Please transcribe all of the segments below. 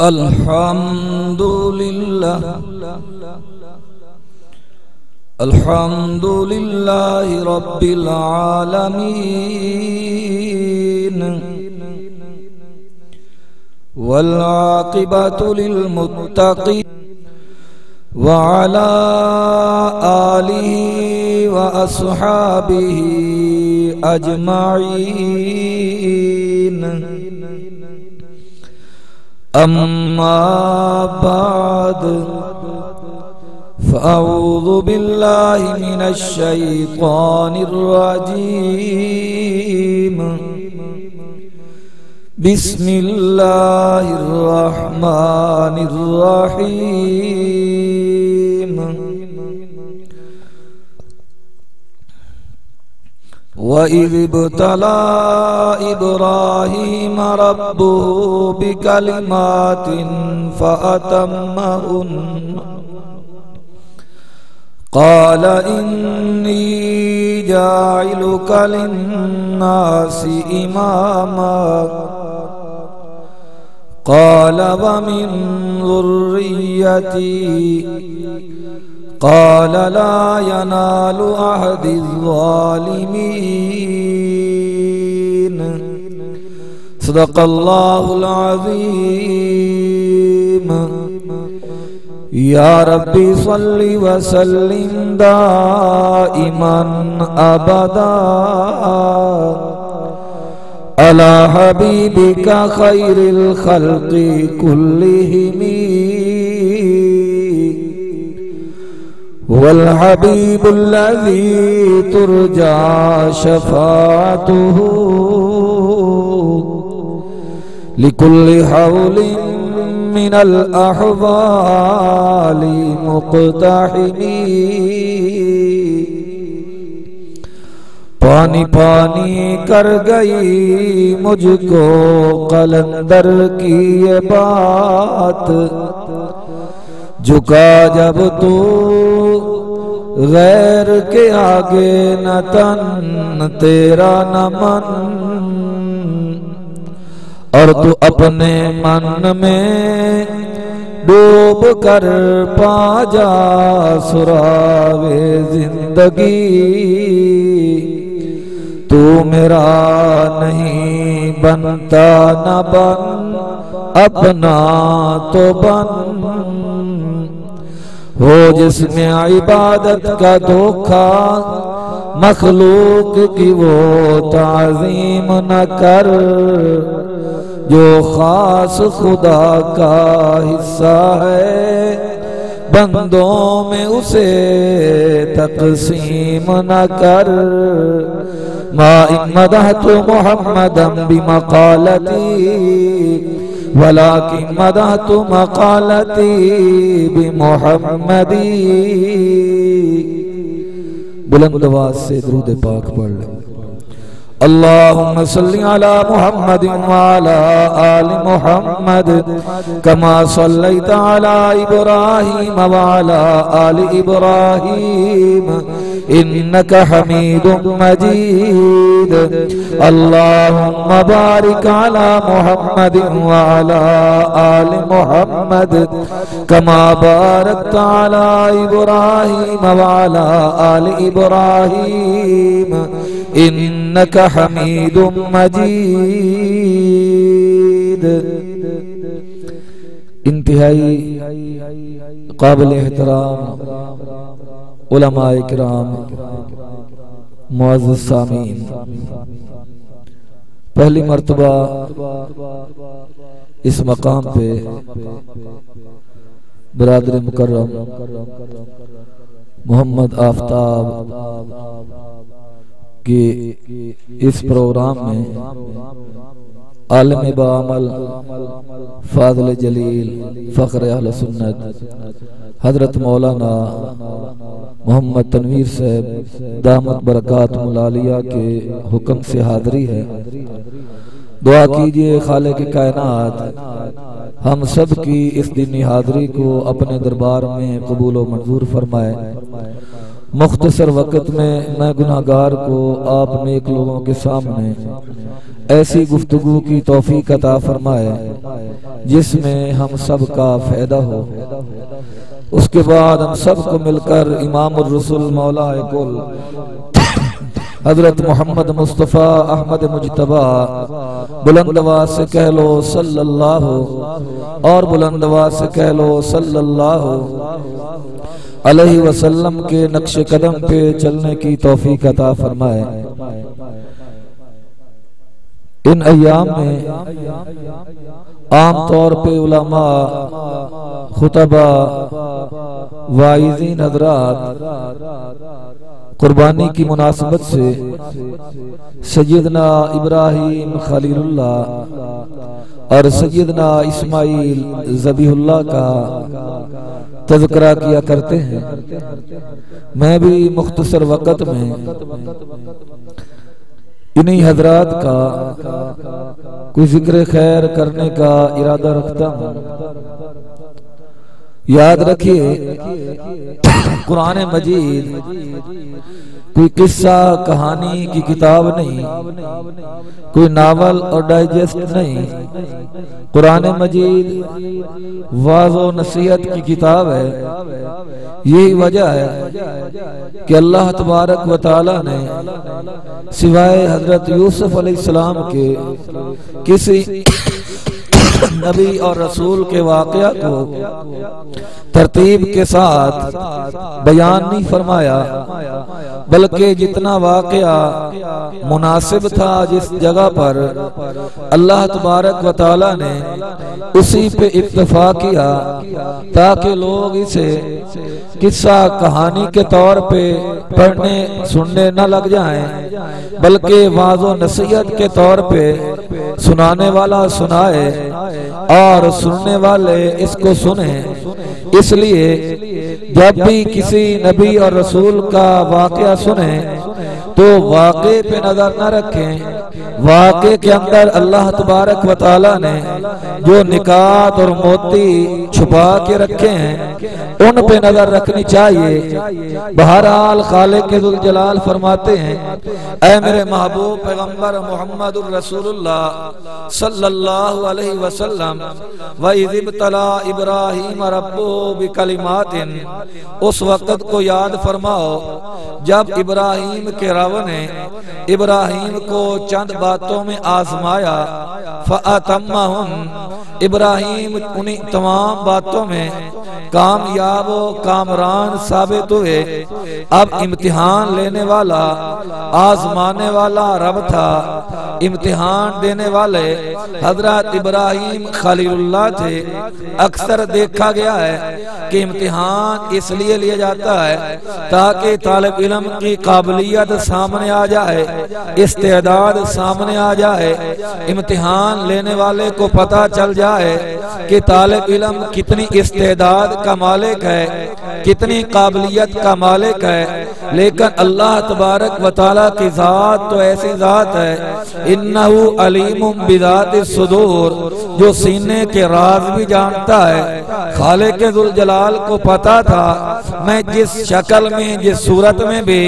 الحمد لله رب العالمين والعاقبة للمتقين وعلى آله وأصحابه أجمعين أما بعد فأعوذ بالله من الشيطان الرجيم بسم الله الرحمن الرحيم وَإِذِ ابْتَلَى إِبْرَاهِيمَ رَبُّهُ بِكَلِمَاتٍ فَأَتَمَّهُنَّ قَالَ إِنِّي جَاعِلُكَ لِلنَّاسِ إِمَامًا قَالَ وَمِنْ ذُرِّيَّتِي قال لا ينال عهد الظالمين صدق الله العظيم يا ربي صل وسلم دائما أبدا على حبيبك خير الخلق كلهم والحبيب الذي ترجى شفاعته لكل حول من الأحوال مقتحمي پانی پانی کر گئی مجھ کو قلندر کی یہ بات جھکا جب تو غیر کے آگے نہ تن تیرا نہ من اور تو اپنے من میں ڈوب کر پا جا سراغ زندگی تو میرا نہیں بنتا نہ بن اپنا تو بن ہو جس میں عبادت کا دھوکہ مخلوق کی وہ تعظیم نہ کر جو خاص خدا کا حصہ ہے بندوں میں اسے تقسیم نہ کر ما ان مدحت محمدا بمقالتی ولكن مدحت مقالتي بمحمدي بلند آواز سے درود پاک پڑھ لیں اللهم صل على محمد وعلى آل محمد كما صليت على إبراهيم وعلى آل إبراهيم إنك حميد مجيد اللهم بارك على محمد وعلى آل محمد كما باركت على إبراهيم وعلى آل إبراهيم إنك حميد مجيد انتہائی قابل احترام علماء اکرام معزز سامعین، پہلی مرتبہ اس مقام پہ برادر مکرم محمد آفتاب کہ اس پروگرام میں عالم باعمل فاضل جلیل فخر اہل سنت حضرت مولانا محمد تنویر صاحب دامت برکات ملالیہ کے حکم سے حاضری ہے۔ دعا کیجئے خالق کائنات ہم سب کی اس دینی حاضری کو اپنے دربار میں قبول و منظور فرمائے مختصر وقت میں میں گناہگار کو آپ نیک لوگوں کے سامنے ایسی گفتگو کی توفیق عطا فرمائے جس میں ہم سب کا فائدہ ہو۔ اس کے بعد ہم سب کو مل کر امام الرسل مولا کل حضرت محمد مصطفیٰ احمد مجتبہ بلند آواز سے کہہ لو صلی اللہ، اور بلند آواز سے کہہ لو صلی اللہ علیہ وسلم کے نقش قدم پہ چلنے کی توفیق عطا فرمائے۔ ان ایام میں عام طور پہ علماء، خطباء، واعظین حضرات قربانی کی مناسبت سے سیدنا ابراہیم خلیل اللہ اور سیدنا اسماعیل ذبیح اللہ کا تذکرہ کیا کرتے ہیں۔ میں بھی مختصر وقت میں انہی حضرات کا کوئی ذکر خیر کرنے کا ارادہ رکھتا ہوں۔ یاد رکھیے، قرآن مجید کوئی قصہ کہانی کی کتاب نہیں، کوئی ناول اور ڈائجسٹ نہیں، قرآن مجید واعظ و نصیحت کی کتاب ہے۔ یہی وجہ ہے کہ اللہ تبارک و تعالیٰ نے سوائے حضرت یوسف علیہ السلام کے کسی نبی اور رسول کے واقعہ کو ترتیب کے ساتھ بیان نہیں فرمایا، بلکہ جتنا واقعہ مناسب تھا جس جگہ پر اللہ تبارک و تعالی نے اسی پہ اکتفا کیا، تاکہ لوگ اسے قصہ کہانی کے طور پہ پڑھنے سننے نہ لگ جائیں، بلکہ واعظ و نصیحت کے طور پہ سنانے والا سنائے اور سننے والے اس کو سنیں۔ اس لیے جب بھی کسی نبی اور رسول کا واقعہ سنیں تو واقعے پہ نظر نہ رکھیں، واقعے کے اندر اللہ تبارک و تعالی نے جو نکات اور موتی چھپا کے رکھے ہیں ان پہ نظر رکھنی چاہیے۔ بہرحال خالق ذوالجلال فرماتے ہیں، اے میرے محبوب پیغمبر محمد الرسول اللہ صلی اللہ علیہ وسلم، وَإِذِ ابْتَلَىٰ إِبْرَاهِيمَ رَبُّهُ بِكَلِمَاتٍ، اس وقت کو یاد فرماؤ جب ابراہیم کے رب نے ابراہیم کو چند باتوں میں آزمایا، فَأَتَمَّهُمْ، ابراہیم انہیں تمام باتوں میں کامیاب و کامران ثابت ہوئے۔ اب امتحان لینے والا، آزمانے والا رب تھا، امتحان دینے والے حضرت ابراہیم خلیل اللہ تھے۔ اکثر دیکھا گیا ہے کہ امتحان اس لیے لیا جاتا ہے تاکہ طالب علم کی قابلیت سامنے آ جائے، استعداد سامنے آ جائے، امتحان لینے والے کو پتہ چل جائے کہ طالب علم کتنی استعداد کا مالک ہے، کتنی قابلیت کا مالک ہے۔ لیکن اللہ تبارک و تعالیٰ کی ذات تو ایسی ذات ہے، انہ علیم بذات الصدور، جو سینے کے راز بھی جانتا ہے۔ خالق ذوالجلال کو پتا تھا میں جس شکل میں جس صورت میں بھی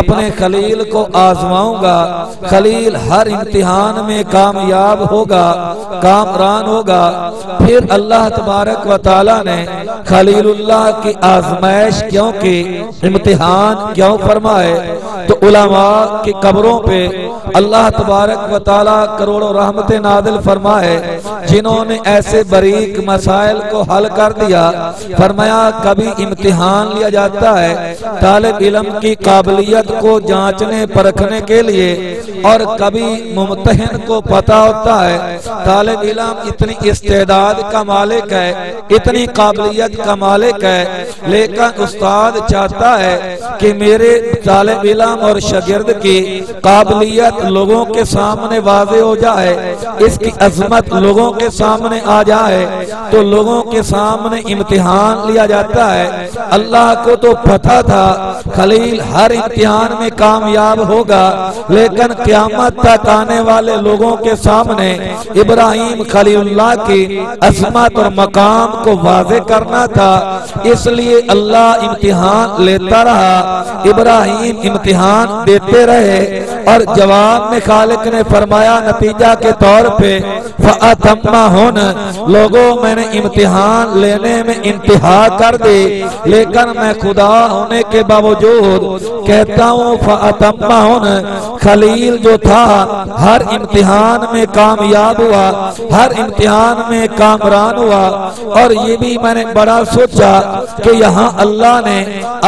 اپنے خلیل کو آزماؤں گا، خلیل ہر امتحان میں کامیاب ہوگا، کامران ہوگا۔ پھر اللہ تبارک و تعالیٰ نے خلیل اللہ کی آزمائش کیوں کی، امتحان کیوں فرمائے؟ تو علماء کی قبروں پہ اللہ تبارک و تعالیٰ کروڑوں رحمتیں نازل فرمائے، جنہوں نے ایسے باریک مسائل کو حل کر دیا۔ فرمایا کبھی امتحان لیا جاتا ہے طالب علم کی قابلیت کو جانچنے پرکھنے کے لیے، اور کبھی ممتحن کو پتا ہوتا ہے طالب علم اتنی استعداد کا مالک ہے، اتنی قابلیت کا مالک ہے، لیکن استاد چاہتا ہے کہ میرے طالب علم اور شاگرد کی قابلیت لوگوں کے سامنے واضح ہو جائے، اس کی عظمت لوگوں کے سامنے آ جائے، تو لوگوں کے سامنے امتحان لیا جاتا ہے۔ اللہ کو تو پتہ تھا خلیل ہر امتحان میں کامیاب ہوگا، لیکن قیامت تک آنے والے لوگوں کے سامنے ابراہیم خلیل اللہ کی عظمت اور مقام کو واضح کرنا تھا، اس لیے اللہ امتحان لیتا رہا، ابراہیم امتحان دیتے رہے، اور جواب میں خالق نے فرمایا نتیجہ کے طور پہ فَأَتَمَّا هُنَ، لوگوں میں نے امتحان لینے میں انتہا کر دی، لیکن میں خدا ہونے کے باوجود کہتا ہوں فَأَتَمَّا هُنَ، خلیل جو تھا ہر امتحان میں کامیاب ہوا، ہر امتحان میں کامران ہوا۔ اور یہ بھی میں نے بڑا سوچا کہ یہاں اللہ نے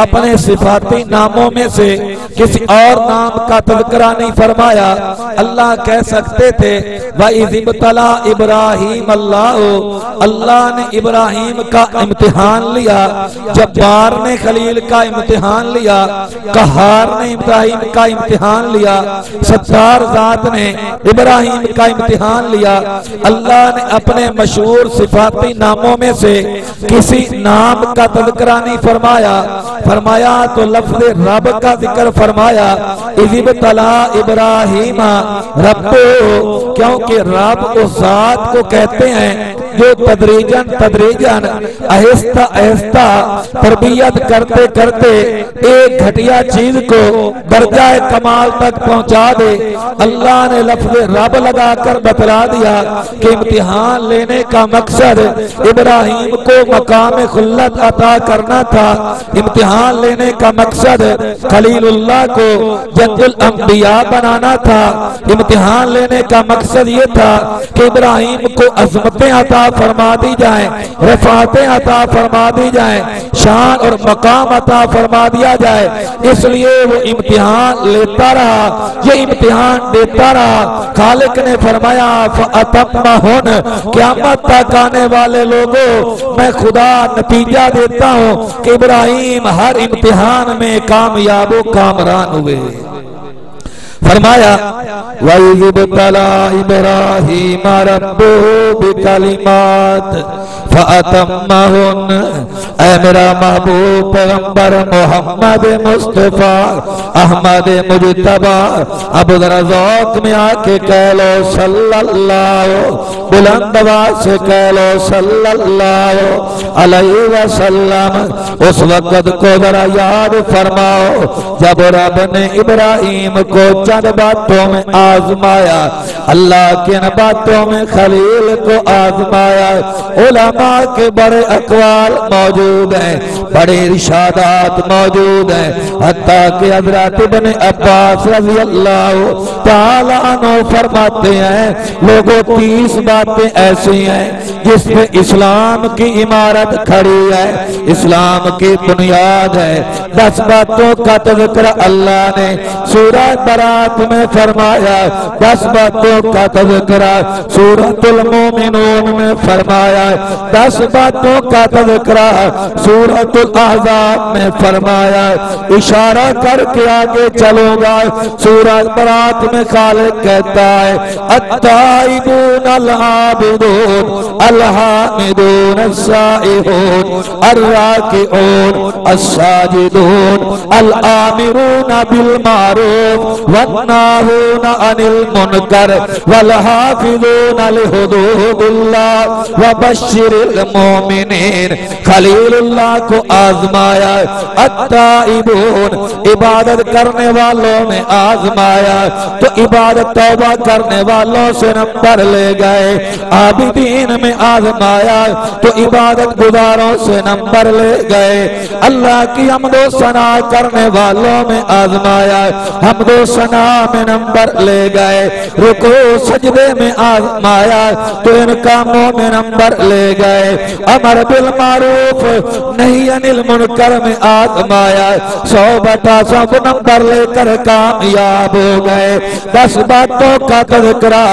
اپنے صفاتی ناموں میں سے کسی اور نام کا تذکرہ نہیں فرمایا۔ اللہ کہہ سکتے تھے وَإِذِ ابْتَلَىٰ إِبْرَاهِيمَ اللَّهُ، اللہ نے ابراہیم کا امتحان لیا، جبار نے خلیل کا امتحان لیا، قہار نے ابراہیم کا امتحان لیا، ستار ذات نے ابراہیم کا امتحان لیا۔ اللہ نے اپنے مشہور صفاتی ناموں میں سے کسی نام کا تذکرہ نہیں فرمایا، فرمایا تو لفظ رب کا ذکر فرمایا، اِذِ ابْتَلَىٰ إِبْرَاهِيمَ رَبُّهُ، کیونکہ رب اس ذات کو کہتے ہیں جو تدریجن آہستہ آہستہ تربیت کرتے کرتے ایک گھٹیا چیز کو درجہ کمال تک پہنچا دے۔ اللہ نے لفظ رب لگا کر بتلا دیا کہ امتحان لینے کا مقصد ابراہیم کو مقام خلت عطا کرنا تھا، امتحان لینے کا مقصد خلیل اللہ کو جد الانبیاء بنانا تھا، امتحان لینے کا مقصد یہ تھا کہ ابراہیم کو عظمتیں عطا فرما دی جائیں، رفعتیں عطا فرما دی جائیں، شان اور مقام عطا فرما دیا جائے، اس لیے وہ امتحان لیتا رہا، یہ امتحان دیتا رہا۔ خالق نے فرمایا فَأَتَمَّا هُنَ، قیامت تک آنے والے لوگوں میں خدا نتیجہ دیتا ہوں کہ ابراہیم ہر امتحان میں کامیاب و کامران ہوئے۔ فرمایا وَإِذِ ابْتَلَىٰ إِبْرَاهِيمَ رَبُّهُ بِكَلِمَاتٍ فَأَتَمَّهُنَّ، اے میرا محبوب پیغمبر محمد مصطفیٰ احمد مجتبیٰ، اب ذرا ذوق میں آ کے کہہ لو صلی اللہ، بلند آواز سے کہہ لو صلی اللہ علیہ وسلم۔ اس وقت کو ذرا یاد فرماؤ جب رب نے ابراہیم کو چند باتوں میں آزمایا، اللہ کی ان باتوں میں خلیل کو آزمایا۔ علماء کے بڑے اقوال موجود ہیں، بڑے ارشادات موجود ہیں، حتیٰ کہ حضرت ابن عباس رضی اللہ تعالیٰ عنہ فرماتے ہیں لوگوں 30 باتیں ایسی ہیں جس میں اسلام کی عمارت کھڑی ہے، اسلام کی بنیاد ہے۔ 10 باتوں کا تذکرہ اللہ نے سورہ برات میں فرمایا، 10 باتوں کا تذکرہ سورۃ المومنون میں فرمایا، 10 باتوں کا تذکرہ سورۃ الاحزاب میں فرمایا۔ اشارہ کر کے آگے چلو گا، سورہ برات میں خالق کہتا ہے التائبون العابدون الحامدون السائحون الراکعون الساجدون الآمرون بالمعروف وَالنَّاهُونَ عَنِ الْمُنْكَرِ وَالْحَافِظُونَ لِحُدُودِ اللَّهِ وَبَشِّرِ الْمُؤْمِنِينَ۔ خلیل اللہ کو آزمایا، التائبون عبادت کرنے والوں نے آزمایا تو عبادت توبہ کرنے والوں سے نمبر لے گئے، عابدین میں آزمایا تو عبادت گزاروں سے نمبر لے گئے، اللہ کی حمد و ثنا کرنے والوں میں آزمایا حمد و ثنا میں نمبر لے گئے، رکوع سجدے میں آزمایا تو ان کاموں میں نمبر لے گئے، امر بالمعروف نہی عن المنکر میں آزمایا 100/100 نمبر لے کر کامیاب ہو گئے۔ 10 باتوں کا تذکرہ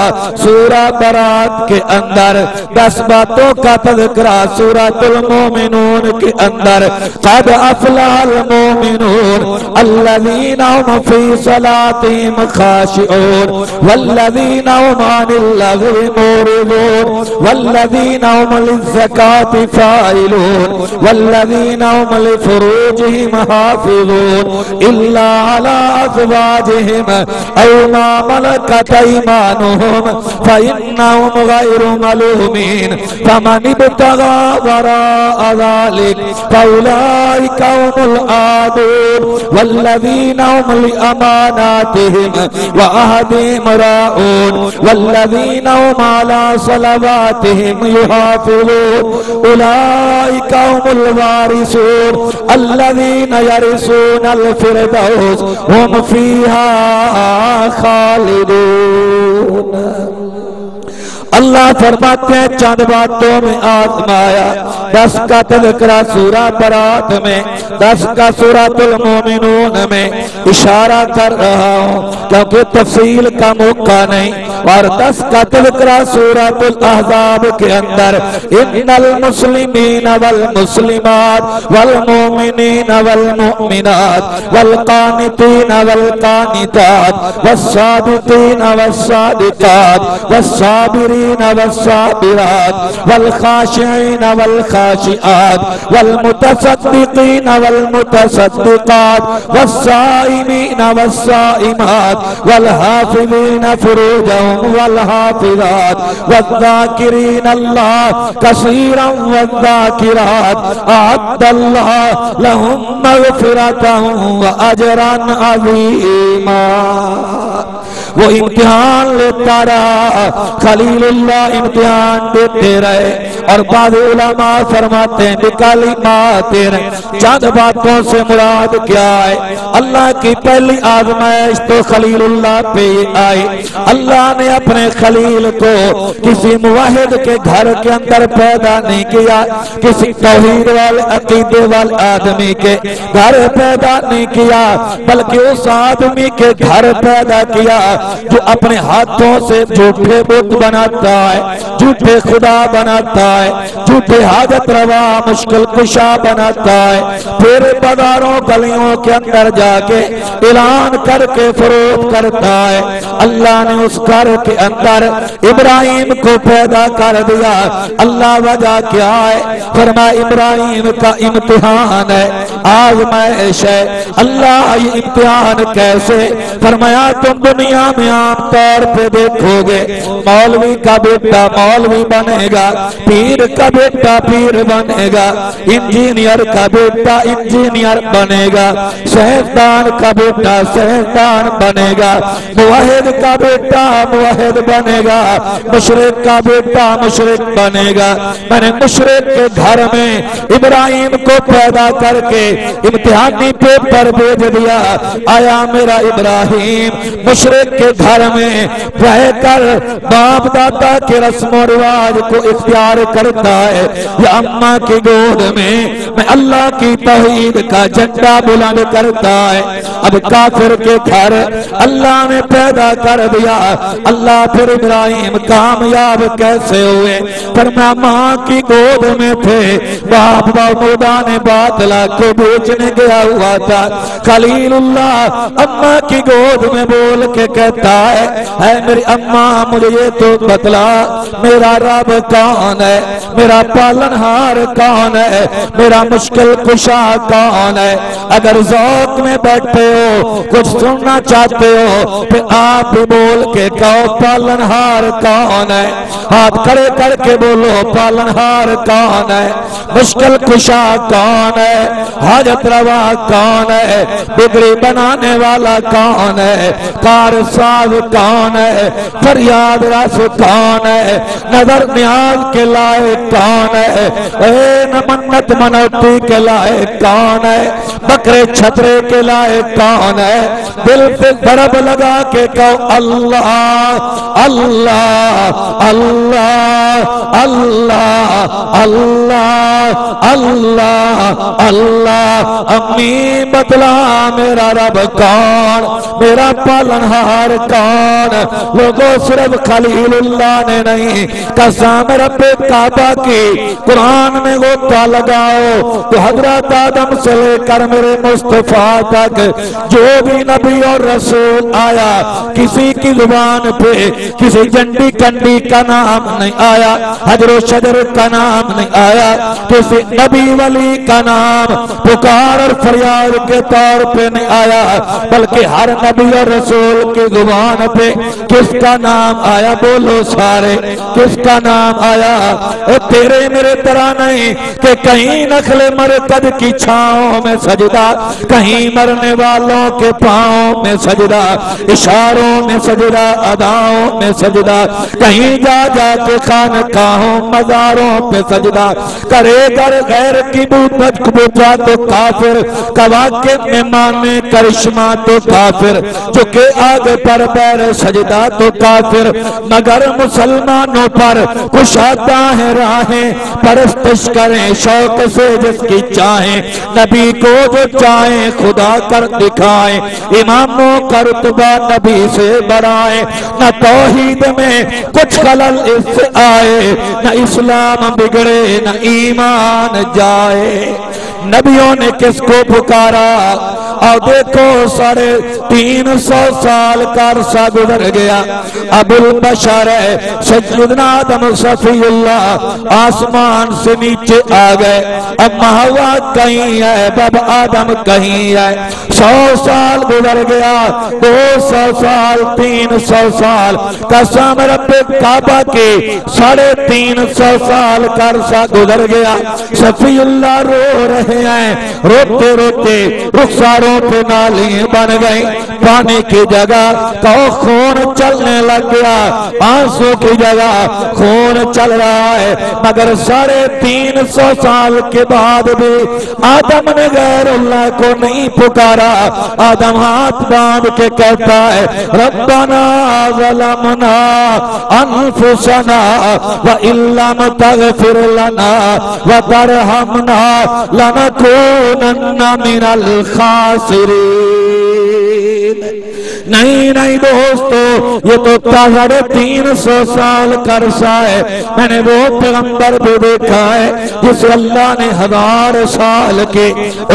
سورہ برات کے اندر، 10 باتوں کا تذکرہ سورۃ المومنون کے اندر۔ قد افلح المومنون الذین هم فی صلاتهم خاشعون والذین هم عن اللغو معرضون والذین هم الزكاة فاعلون والذين هم لفروجهم حافظون إلا على أزواجهم أو ما ملكت أيمانهم فإنهم غير ملومين فمن ابتغى وراء ذلك فأولئك هم العادون والذين هم لأماناتهم وعهدهم راعون والذين هم على صلواتهم يحافظون أولئك هم الوارثون الذين يرثون الفردوس هم فيها خالدون. اللہ فرماتے ہیں چند باتوں میں آزمایا، 10 کا تذکرہ سورہ برات میں، 10 کا سورۃ المومنون میں اشارہ کر رہا ہوں کیونکہ تفصیل کا موقع نہیں، اور 10 کا تذکرہ سورۃ الاحزاب کے اندر ان المسلمین والمسلمات والمومنین والمؤمنات والقانتین والقانتات والصادقین والصادقات والصابرین والصابرات والخاشعين والخاشعات والمتصدقين والمتصدقات والصائمين والصائمات والحافظين فروجهم والحافظات والذاكرين الله كثيرا والذاكرات أعد الله لهم مغفرة وأجرا عظيما. وہ امتحان لیتا رہا، خلیل اللہ امتحان دیتے رہے، اور بعض علماء فرماتے ہیں بکلمات چند باتوں سے مراد کیا ہے؟ اللہ کی پہلی آزمائش تو خلیل اللہ پہ آئی، اللہ نے اپنے خلیل کو کسی موحد کے گھر کے اندر پیدا نہیں کیا، کسی توحید والے عقیدے والے آدمی کے گھر پیدا نہیں کیا، بلکہ اس آدمی کے گھر پیدا کیا جو اپنے ہاتھوں سے جھوٹے بت بناتا ہے، جھوٹے خدا بناتا ہے، جھوٹے حاجت روا مشکل کشا بناتا ہے، پھر بازاروں گلیوں کے اندر جا کے اعلان کر کے فروخت کرتا ہے. اللہ نے اس گھر کے اندر ابراہیم کو پیدا کر دیا. اللہ وجہ کیا ہے؟ فرمایا ابراہیم کا امتحان ہے، آزمائش ہے. اللہ یہ امتحان کیسے؟ فرمایا تم دنیا میں عام طور پہ دیکھو گے مولوی کا بیٹا مولوی بنے گا، پیر کا بیٹا پیر بنے گا، انجینئر کا بیٹا انجینئر بنے گا، سائنسدان کا بیٹا سائنسدان بنے گا، موحد کا بیٹا موحد بنے گا، مشرک کا بیٹا مشرک بنے گا. میں نے مشرک کے گھر میں ابراہیم کو پیدا کر کے امتحانی پیپر بھیج دیا، آیا میرا ابراہیم مشرک کے گھر میں رہ کر باپ دادا کے رسم و رواج کو اختیار کرتا ہے یا اماں کی گود میں اللہ کی توحید کا جھنڈا بلند کرتا ہے؟ اب کافر کے گھر اللہ نے پیدا کر دیا. اللہ پھر ابراہیم کامیاب کیسے ہوئے؟ فرمایا ماں کی گود میں تھے، باپ مردان باطلا کو بیچنے گیا ہوا تھا. خلیل اللہ اماں کی گود میں بول کے کہتا ہے اے میری اماں مجھے یہ تو بتلا میرا رب کون ہے، میرا پالنہار کون ہے، میرا مشکل کشا کون ہے؟ اگر ذوق میں بیٹھتے ہو کچھ سننا چاہتے ہو پھر آپ بول کے کہو پالنہار کون ہے، آپ کھڑے کر کے بولو پالنہار کون ہے، مشکل کشا کون ہے، حاجت روا کون ہے، بگڑی بنانے والا کون ہے، کارساز کون ہے، فریاد رس کون ہے، نظر نیاز کے لائق کون ہے، اے منت منوتی کے لائق کون ہے، بکرے چھترے کے لائق کون ہے؟ دل پہ ضرب لگا کے کہو اللہ اللہ اللہ اللہ اللہ اللہ اللہ. امی بتلا میرا رب کون، میرا پالنہار کون؟ لوگوں صرف خلیل اللہ نے نہیں، قسم رب کعبہ کی قرآن میں غوطہ لگاؤ تو حضرت آدم سے لے کر میرے مصطفیٰ تک جو بھی نبی اور رسول آیا کسی کی زبان پہ کسی جنڈی کنڈی کا نام نہیں آیا، حجر و شجر کا نام نہیں آیا، کسی نبی ولی کا نام پکار اور فریاد کے طور پہ نہیں آیا، بلکہ ہر نبی اور رسول کی زبان پہ کس کا نام آیا؟ بولو سارے کس کا نام آیا؟ اے تیرے میرے طرح نہیں کہ کہیں نخل مرتد کی چھاؤں میں سجدہ، کہیں مرنے والوں کے پاؤں میں سجدہ، اشاروں میں سجدہ، اداؤں میں سجدہ، کہیں جا جا کے خانقاہوں مزاروں پہ سجدہ کرے کر غیر کی بت پوجا تو کافر، کواکب میں مانے کرشمہ تو کافر، جھکے آگے پر پیر سجدہ تو کافر، مگر مسلمانوں پر کشادہ ہے راہیں، پرستش کریں شوق سے جس کی چاہیں، نبی کو جو چاہیں خدا کر دکھائیں، اماموں کا رتبہ نبی سے بڑھائیں، نہ توحید میں کچھ خلل اس سے آئے، نہ اسلام بگڑے نہ ایمان جائے۔ نبیوں نے کس کو پکارا؟ اور دیکھو 350 سال کا عرصہ گزر گیا، ابو البشر سیدنا آدم صفی اللہ آسمان سے نیچے آ گئے، اما ہوا کہیں ہے بابا آدم کہیں ہے، 100 سال گزر گیا، 200 سال، 300 سال، قسم رب کعبہ کی 350 سال کا عرصہ گزر گیا، صفی اللہ رو رہے ہیں، روتے روتے رخساروں پہ نالی بن گئی، پانی کی جگہ تو خون چلنے لگ گیا، آنسو کی جگہ خون چل رہا ہے، مگر 350 سال کے بعد بھی آدم نے غیر اللہ کو نہیں پکارا۔ آدم ہاتھ باندھ کے کہتا ہے ربنا ظلمنا انفسنا وان لم تغفر لنا وترحمنا لنکونن من الخاسرین۔ نہیں نہیں دوستو، یہ تو 350 سال کا عرصہ ہے، میں نے وہ پیغمبر بھی دیکھا ہے جسے اللہ نے 1000 سال کی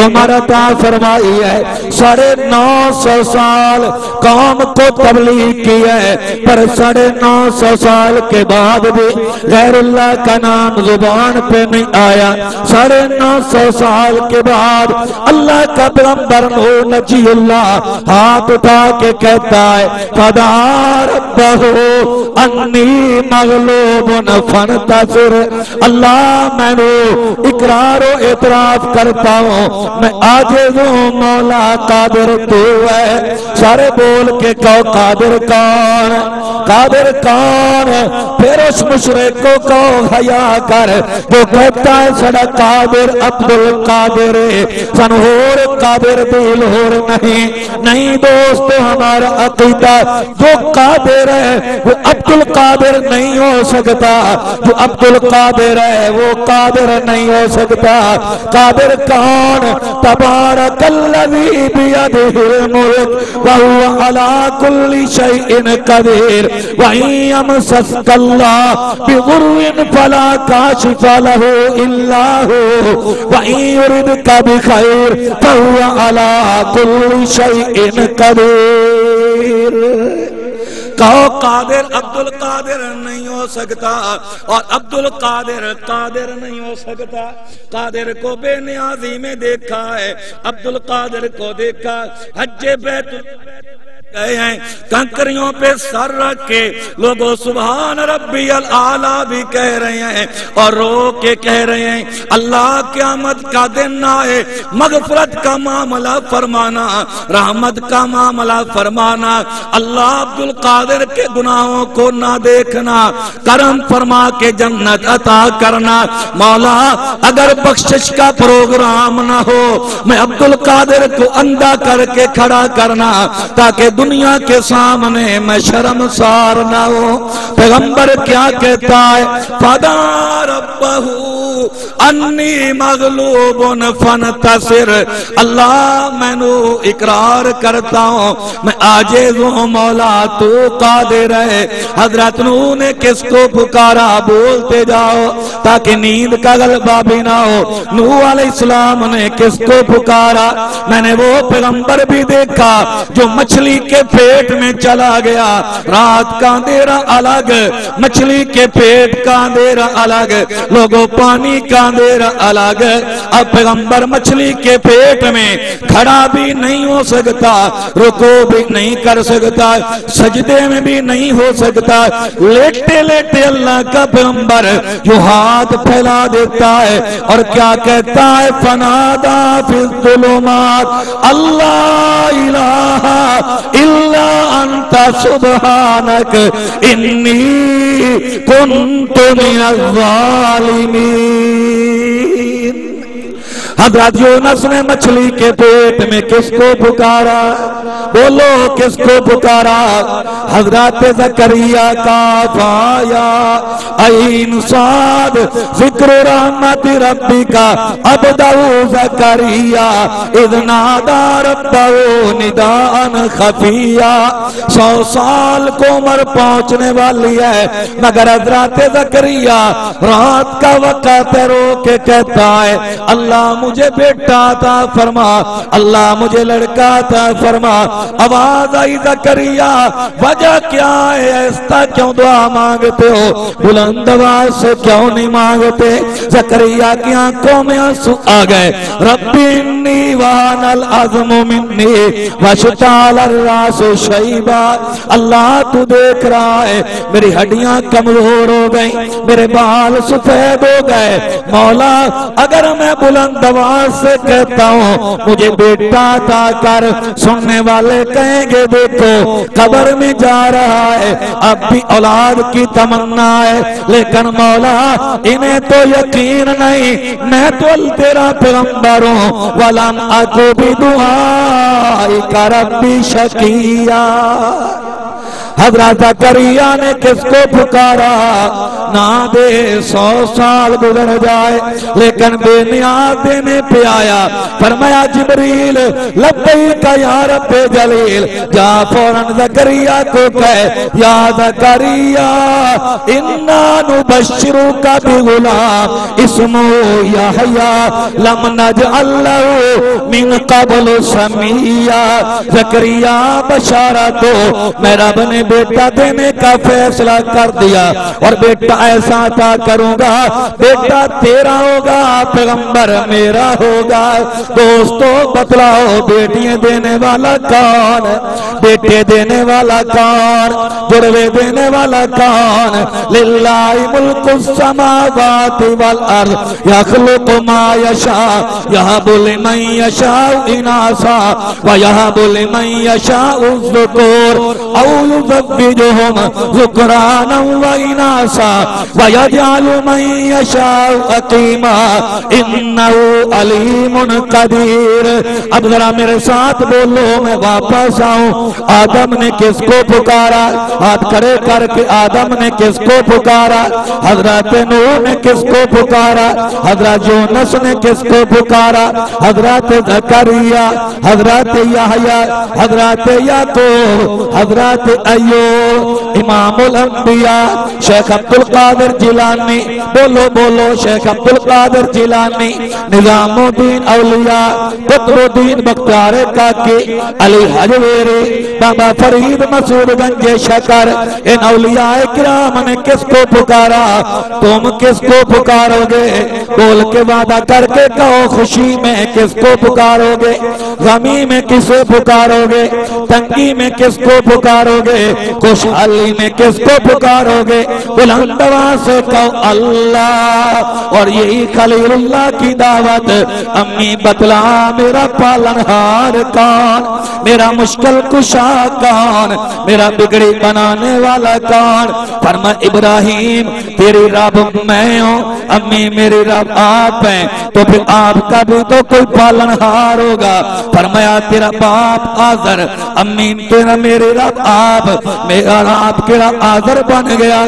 عمر عطا فرمائی ہے، 950 سال قوم کو تبلیغ کی ہے، پر 950 سال کے بعد بھی غیر اللہ کا نام زبان پہ نہیں آیا، 950 سال کے بعد اللہ کا پیغمبر نجی اللہ ہاتھ اٹھا کے کہتا ہے فدار بہو انی مغلوب فنتصر، اللہ میں نے اقرار و اعتراف کرتا ہوں، میں عاجز ہوں، مولا قادر تو ہے، سارے بول کے کہو قادر کون، قادر کون؟ پھر اس مشرک کو کہو حیا کر، وہ کہتا ہے سڑا قادر عبد القادر سنہور قادر دل ہور نہیں۔ نہیں دوستو، ہمارا عقیدہ جو قادر ہے وہ عبد القادر نہیں ہو سکتا، جو عبد القادر ہے وہ قادر نہیں ہو سکتا۔ قادر کون؟ تبارک الذی بیدہ الملک وہو علی کل شیء قدیر وان یمسسک اللہ بضر فلا کاشف لہ الا ہو وان یردک بخیر فہو علی کل شیء قدیر۔ کہو قادر عبد القادر نہیں ہو سکتا، اور عبد القادر قادر نہیں ہو سکتا۔ قادر کو بے نیازی میں دیکھا ہے، عبد القادر کو دیکھا، حج بیت گئے ہیں، کنکریوں پہ سر رکھ کے لوگوں سبحان ربی العالی بھی کہہ رہے ہیں، اور رو کے کہہ رہے ہیں اللہ قیامت کا دن آئے، مغفرت کا معاملہ فرمانا، رحمت کا معاملہ فرمانا، اللہ عبد القادر کے گناہوں کو نہ دیکھنا، کرم فرما کے جنت عطا کرنا۔ مولا اگر بخشش کا پروگرام نہ ہو، میں عبد القادر کو اندھا کر کے کھڑا کرنا، تاکہ دنیا کے سامنے میں شرمسار نہ ہوں. پیغمبر کیا کہتا ہے؟ فدا ربہو انی مغلوب فنتصر. اللہ میں نو اقرار کرتا ہوں میں عاجز ہوں، مولا تو قادر ہے. حضرت نوح نے کس کو پکارا؟ بولتے جاؤ تاکہ نیند کا غلبہ بھی نہ ہو. نوح علیہ السلام نے کس کو پکارا؟ میں نے وہ پیغمبر بھی دیکھا جو مچھلی کے پیٹ میں چلا گیا. رات کا اندھیرا الگ، مچھلی کے پیٹ کا اندھیرا الگ، لوگوں پانی کا اندھیرا الگ. اب پیغمبر مچھلی کے پیٹ میں کھڑا بھی نہیں ہو سکتا، رکوع بھی نہیں کر سکتا، سجدے میں بھی نہیں ہو سکتا. لیٹے لیٹے اللہ کا پیغمبر جو ہاتھ پھیلا دیتا ہے اور کیا کہتا ہے؟ فنادا فی الظلمات اللہ الہ الا انت سبحانک انی کنت من الظالمین. حضرت یونس نے مچھلی کے پیٹ میں کس کو پکارا؟ بولو کس کو پکارا؟ حضرت زکریا کا فایا عین صاد ذکر رحمت ربی کا عبدہ زکریا اذ نادا ربہ نداء خفیا. 100 سال کو عمر پہنچنے والی ہے مگر حضرت زکریا رات کا وقت رو کے کہتا ہے اللہ مجھے بیٹا عطا فرما، اللہ مجھے لڑکا عطا فرما. آواز آئی زکریا وجہ کیا ہے؟ ایسا کیوں دعا مانگتے ہو؟ بلند آواز سے کیوں نہیں مانگتے؟ زکریا کی آنکھوں میں آنسو آ گئے. ربی انی وہن العظم منی واشتعل الراس شیبا. اللہ تو دیکھ رہا ہے میری ہڈیاں کمزور ہو گئیں، میرے بال سفید ہو گئے. مولا اگر میں بلند آواز سے کہتا ہوں مجھے بیٹا عطا کر، سننے والے کہیں گے دیکھو قبر میں جا رہا ہے، اب بھی اولاد کی تمنا ہے. لیکن مولا انہیں تو یقین نہیں، میں تو تیرا پیغمبر ہوں. وَلَمْ أَكُ بِدُعَائِكَ رَبِّ شَقِيًّا. حضرت زکریا نے کس کو پکارا؟ نہ دے 100 سال گزر جائے لیکن بے نیاز دینے پہ آیا. فرمایا جبریل لبیک یا رب جلیل، جا فوراً زکریا کو کہے یا زکریا انا نبشرک بغلام اسمہ یحییٰ لم نجعل لہ من قبل سمیہ. زکریا بشارت دو میں رب نے بیٹا دینے کا فیصلہ کر دیا اور بیٹا ایسا عطا کروں گا، بیٹا تیرا ہوگا، پیغمبر میرا ہوگا. دوستو بتلاؤ بیٹیاں دینے والا کون؟ بیٹے دینے والا کون؟ جڑوے دینے والا کون؟ للہ ملک السماوات والارض یخلق ما یشاء یہب لمن یشاء اناسا ویہب لمن یشاء الذکور او یزوجہم ذکرانا واناسا ویجعل من یشاء عقیما انہ علیم قدیر. اب ذرا میرے ساتھ بولو میں واپس آؤں. آدم نے کس کو پکارا؟ ہاتھ کھڑے کر کے آدم نے کس کو پکارا؟ حضرت نوح نے کس کو پکارا؟ حضرت یونس نے کس کو پکارا؟ حضرت زکریا، حضرت یحییٰ، حضرت یعقوب، حضرت ایوب، امام الانبیاء شیخ عبد القادر جیلانی. بولو بولو شیخ عبد القادر جیلانی، نظام الدین اولیاء، قطب الدین بختیار کاکی، علی حجویری، بابا فرید مسعود گنج شکر، ان اولیاء کرام نے کس کو پکارا؟ تم کس کو پکارو گے؟ بول کے وعدہ کر کے کہو خوشی میں کس کو پکارو گے؟ غمی میں کسے پکارو گے؟ تنگی میں کس کو پکارو گے؟ خوشحالی میں کس کو پکارو گے؟ بلند آواز سے کہو اللہ. اور یہی خلیل اللہ کی دعوت. امی بتلا میرا پالن ہار کون، میرا مشکل کشا کون، میرا بگڑی بنانے والا کون؟ فرما ابراہیم تیری رب میں ہوں، امی میری رب آپ ہیں، تو پھر آپ کا بھی تو کوئی پالن ہار ہوگا. فرمایا تیرا باپ آزر، امی تیرا میرے رب آپ، میرا آپ کے رب آزر بن گیا،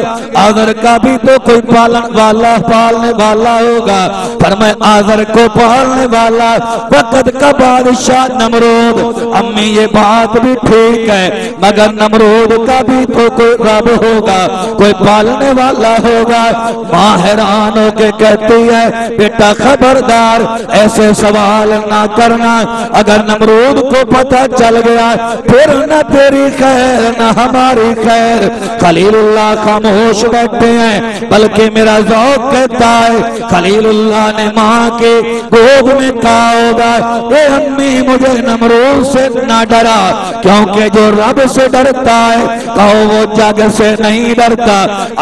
آزر کا بھی تو کوئی پالنے والا ہوگا. فرمایا آزر کو پالنے والا وقت کا بادشاہ نمرود. امی یہ بات بھی ٹھیک ہے، مگر نمرود کا بھی تو کوئی رب ہوگا، کوئی پالنے والا ہوگا. ماں حیران ہو کے کہتی ہے بیٹا خبردار، ایسے سوال نہ کرنا، اگر نمرود کو پتہ چل گیا پھر نہ تیری خیر نہ ہماری خیر. خلیل اللہ خاموش بیٹھے ہیں، بلکہ میرا ذوق کہتا ہے خلیل اللہ نے ماں کے گود میں کہا ہوگا اے امی مجھے نمرود سے نہ ڈرا، کیونکہ جو رب سے ڈرتا ہے کہو وہ جگ سے نہیں ڈرتا.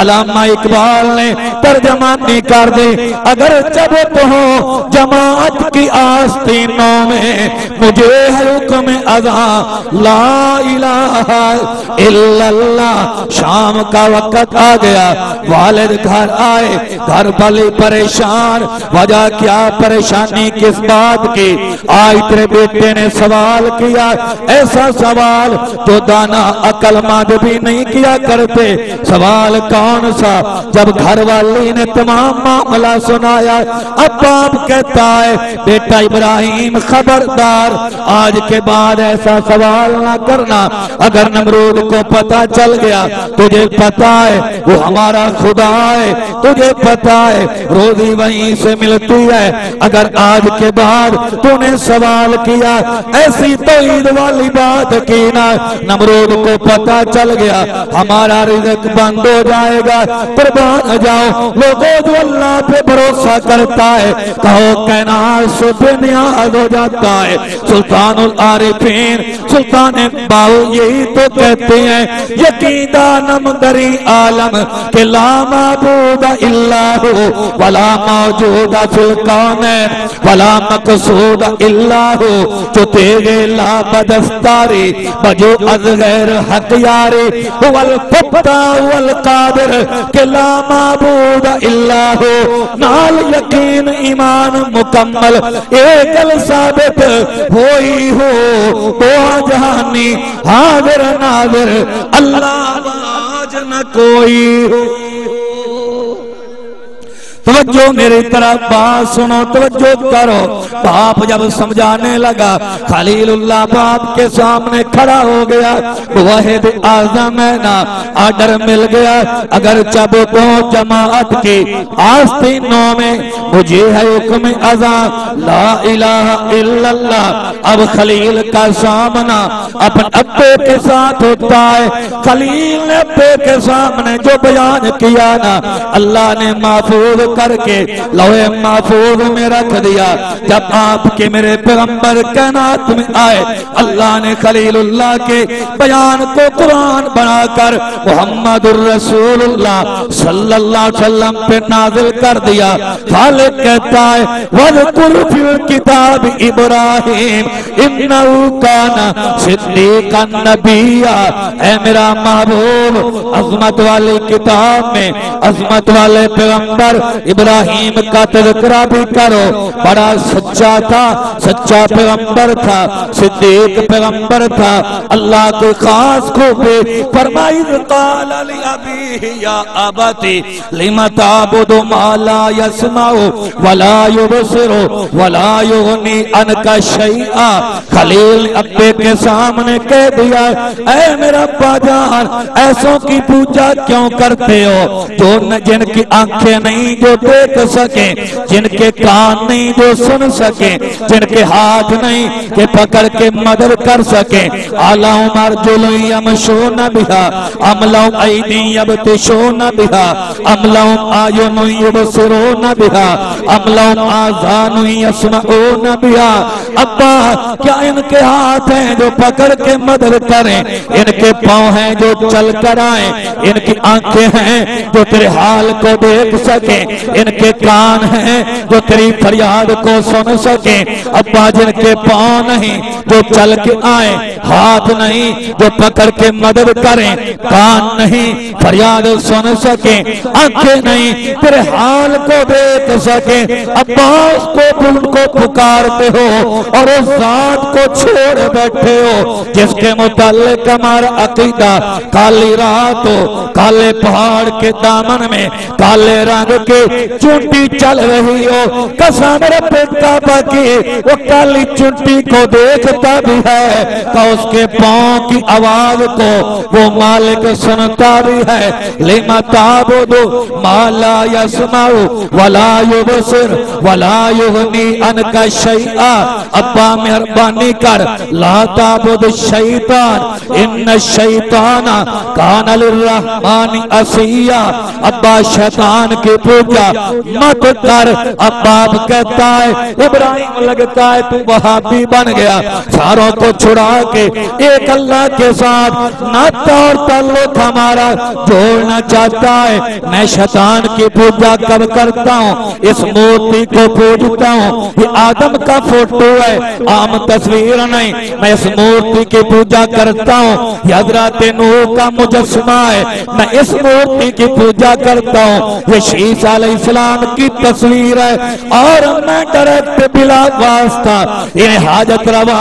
علامہ اقبال نے ترجمہ نہیں کر دی، اگر جب تو جماعت کی آستینوں میں مجھے حکم اذان لا الہ الا اللہ. شام کا وقت آ گیا، والد گھر آئے، گھر بھلے پریشان، وجہ کیا پریشانی کس بات کی؟ آج تیرے بیٹے نے سوال کیا، ایسا سوال تو دانا عقل مند بھی نہیں کیا کرتے. سوال کون سا؟ جب گھر والے نے تمام معاملہ سنایا، اب باپ کہتا ہے بیٹا ابراہیم خبردار، آج کے بعد ایسا سوال نہ کرنا، اگر نمرود کو پتا چل گیا، تجھے پتا ہے وہ ہمارا خدا ہے، تجھے پتا ہے روزی وہیں سے ملتی ہے، اگر آج کے بعد تو نے سوال کیا، ایسی توحید والی بات کی نا. نمرود کو پتا چل گیا ہمارا رزق بند ہو جائے گا، برباد ہو جاؤ. لوگوں جو اللہ پہ بھروسہ کرتا ہے کہو کائنات سے بے نیاز ہو جاتا ہے. سلطان العارفین سلطان باہو یہی تو کہتے ہیں یقینا نمدری عالم کہ لا معبود الا ہو ولا موجود فی الکونین ولا مقصود الا ہو جو تیرے لا بدستاری بجو از غیر حق یاری هو الفتاح والقادر کہ لا معبود الا ہو. نال یقین ایمان مکمل ایکل ثابت ہوئی ہو تو جہانی حاضر ناظر اللہ باج نہ کوئی ہو. توجہ میری طرف بات سنو، توجہ کرو. باپ جب سمجھانے لگا، خلیل اللہ باپ کے سامنے کھڑا ہو گیا، واحد اعظم ہے نا، آرڈر مل گیا، اگر جب تو جماعت کی آستینوں میں مجھے ہے حکم اذان لا الہ الا اللہ. اب خلیل کا سامنا اپنے ابے کے ساتھ ہوتا ہے. خلیل نے ابے کے سامنے جو بیان کیا نا، اللہ نے محفوظ کر کے لوہے محفوظ میں رکھ دیا. جب آپ کے میرے پیغمبر کائنات میں آئے، اللہ نے خلیل اللہ کے بیان کو قرآن بنا کر محمد الرسول اللہ صلی اللہ علیہ وسلم پہ نازل کر دیا. خالق کہتا ہے وَذْكُرْ فِي الْكِتَابِ ابراہیم اِنَّهُ كَانَ صِدِّقًا نَبِيًّا. اے میرا محبوب، عظمت والی کتاب میں عظمت والے پیغمبر ابراہیم کا تذکرہ بھی کرو. بڑا سچا تھا، سچا پیغمبر تھا، صدیق پیغمبر تھا. اللہ کی خاص خوبی فرمائی قال لأبیہ یا ابتی لما تعبد ما لا يسمع ولا يبصر ولا یغنی عنک شیئا. خلیل ابے کے سامنے کہہ دیا اے میرا ابا جان، ایسوں کی پوجا کیوں کرتے ہو جو جن کی آنکھیں نہیں، جو جو دیکھ سکیں، جن کے کان نہیں جو سن سکیں، جن کے ہاتھ نہیں کہ پکڑ کے مدد کر سکیں. آلہم ارجلہم یمشون بہا، ام لہم ایدین یبطشون بہا، ام لہم اعین یبصرون بہا، ام لہم آذان یسمعون بہا. ابا کیا ان کے ہاتھ ہیں جو پکڑ کے مدد کریں، ان کے پاؤں ہیں جو چل کر آئیں، ان کی آنکھیں ہیں جو تیرے حال کو دیکھ سکیں، ان کے کان ہیں جو تیری فریاد کو سن سکیں. ابا جن کے پاؤں نہیں جو چل کے آئیں، ہاتھ نہیں جو پکڑ کے مدد کریں، کان نہیں فریاد سن سکیں، آنکھیں نہیں تیرے حال کو دیکھ سکیں. ابا اس کو ان کو پکارتے ہو اور اس ذات کو چھوڑ بیٹھے ہو جس کے متعلق ہمارا عقیدہ کالی رات ہو، کالے پہاڑ کے دامن میں کالے رنگ کے چونٹی چل رہی ہو. قسم رب کعبہ کی وہ کالی چونٹی کو دیکھتا بھی ہے، تو اس کے پاؤں کی آواز کو وہ مالک سنتا بھی ہے. لِمَ تَعْبُدُ مَا لَا يَسْمَعُ وَلَا يُبْصِرُ وَلَا يُغْنِي عَنْكَ شَيْئًا. ابا مہربانی کر، لا تعبد الشیطان ان الشیطان کان للرحمن عصیا. ابا شیطان کی پوجا مت کر. ابا کہتا ہے ابراہیم لگتا ہے تو وہابی بن گیا، ساروں کو چھڑا کے ایک اللہ کے ساتھ ناتا اور تعلق ہمارا جوڑنا چاہتا ہے. میں شیطان کی پوجا کب کرتا ہوں؟ اس مورتی کو پوجتا ہوں، یہ آدم کا فوٹو ہے، عام تصویر نہیں. میں اس مورتی کی پوجا کرتا ہوں، یہ حضرت نوح کا مجسمہ ہے، میں اس مورتی کی پوجا کرتا ہوں، یہ عیسیٰ علیہ السلام کی تصویر ہے. اور میں ڈائریکٹ بلا واسطہ یہ حاجت روا